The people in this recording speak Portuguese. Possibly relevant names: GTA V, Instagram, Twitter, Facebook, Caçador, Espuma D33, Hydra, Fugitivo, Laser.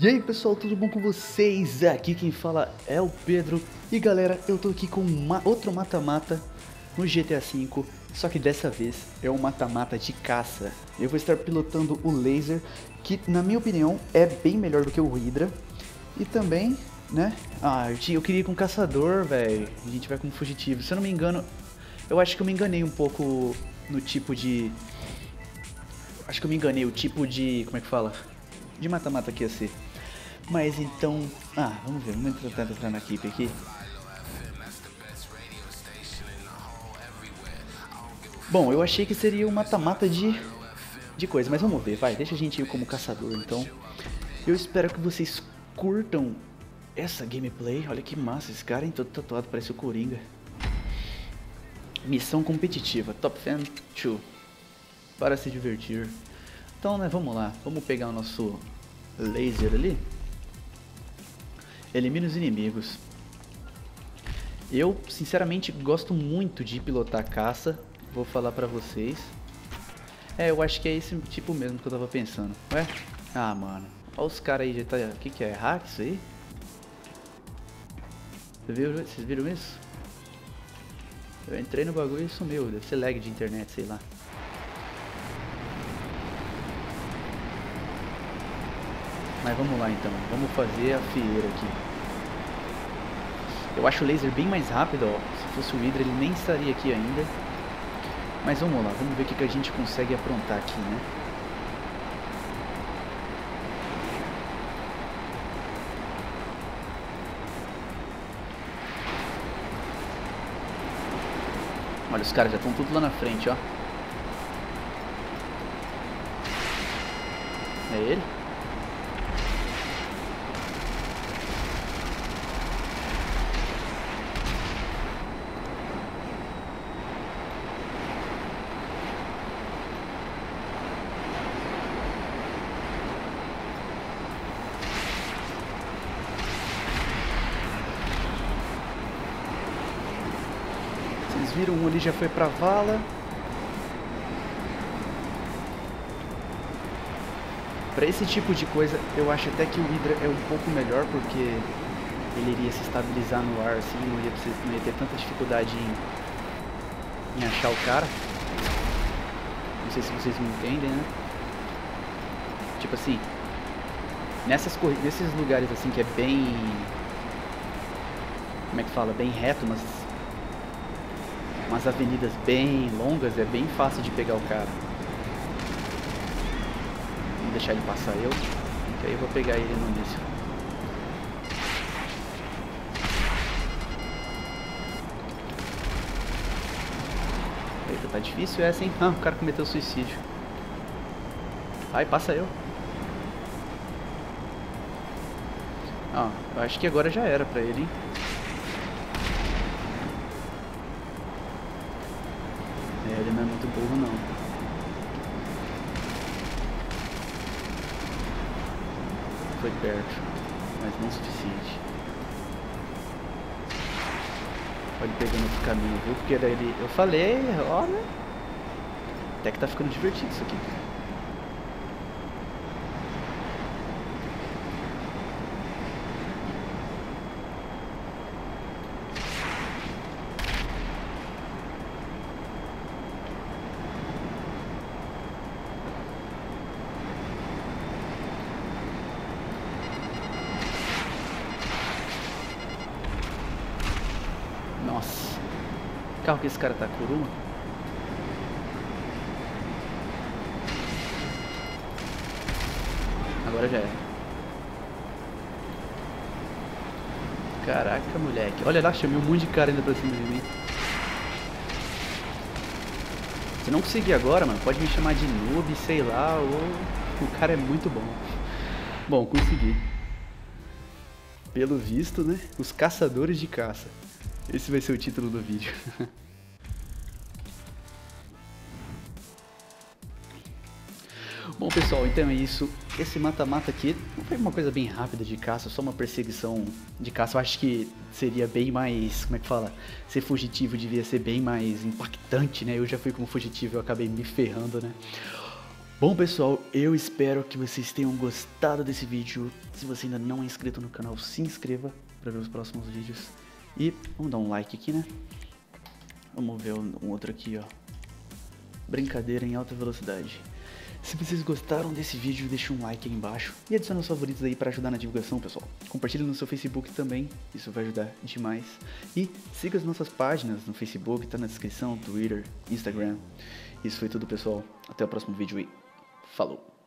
E aí pessoal, tudo bom com vocês? Aqui quem fala é o Pedro. E galera, eu tô aqui com outro mata-mata no GTA V. Só que dessa vez é um mata-mata de caça. Eu vou estar pilotando o Laser, que na minha opinião é bem melhor do que o Hydra. E também, né? Eu queria ir com o Caçador, velho. A gente vai com o Fugitivo. Se eu não me engano, eu acho que eu me enganei um pouco no tipo de... Acho que eu me enganei, o tipo de... Como é que fala? De mata-mata que ia ser. Mas então... vamos ver, vamos entrar na equipe aqui. Bom, eu achei que seria um mata-mata de coisa, mas vamos ver, vai, deixa a gente ir como caçador então. Eu espero que vocês curtam essa gameplay. Olha que massa, esse cara, hein, todo tatuado, parece o Coringa. Missão competitiva, Top Fan 2, para se divertir. Então, né, vamos lá, vamos pegar o nosso laser ali. Elimina os inimigos. Eu, sinceramente, gosto muito de pilotar caça, vou falar pra vocês. É, eu acho que é esse tipo mesmo que eu tava pensando. Ué? Mano, olha os caras aí, já tá... O que que é? Hack isso aí? Vocês viram isso? Eu entrei no bagulho e sumiu, deve ser lag de internet, sei lá. Mas vamos lá então, vamos fazer a fieira aqui. Eu acho o laser bem mais rápido, ó. Se fosse o Hydra ele nem estaria aqui ainda. Mas vamos lá, vamos ver o que a gente consegue aprontar aqui, né? Olha, os caras já estão tudo lá na frente, ó. É ele? Viram, um ali já foi pra vala. Pra esse tipo de coisa, eu acho até que o Hydra é um pouco melhor, porque ele iria se estabilizar no ar, assim, não ia ter tanta dificuldade em achar o cara. Não sei se vocês me entendem, né? Tipo assim, nesses lugares assim que é bem... Como é que fala? Bem reto, mas... Umas avenidas bem longas, é bem fácil de pegar o cara. Vamos deixar ele passar eu, que aí eu vou pegar ele no início. Eita, tá difícil essa, hein? O cara cometeu suicídio. Ai, passa eu. Eu acho que agora já era pra ele, hein? Ele não é muito burro, não. Foi perto, mas não o suficiente. Olha ele pegando outro caminho, viu? Porque daí ele... Eu falei, olha... Até que tá ficando divertido isso aqui. Nossa, o carro que esse cara tá curuma. Agora já é. Caraca, moleque. Olha lá, chamei um monte de cara ainda pra cima de mim. Se não conseguir agora, mano, pode me chamar de noob, sei lá, ou... O cara é muito bom. Bom, consegui. Pelo visto, né? Os caçadores de caça. Esse vai ser o título do vídeo. Bom pessoal, então é isso. Esse mata-mata aqui não foi uma coisa bem rápida de caça, só uma perseguição de caça. Eu acho que seria bem mais, como é que fala? Ser fugitivo devia ser bem mais impactante, né? Eu já fui como fugitivo, eu acabei me ferrando, né? Bom pessoal, eu espero que vocês tenham gostado desse vídeo. Se você ainda não é inscrito no canal, se inscreva para ver os próximos vídeos. E vamos dar um like aqui, né? Vamos ver um outro aqui, ó. Brincadeira em alta velocidade. Se vocês gostaram desse vídeo, deixa um like aí embaixo. E adiciona os favoritos aí para ajudar na divulgação, pessoal. Compartilhe no seu Facebook também, isso vai ajudar demais. E siga as nossas páginas no Facebook, tá na descrição, Twitter, Instagram. Isso foi tudo, pessoal. Até o próximo vídeo e falou!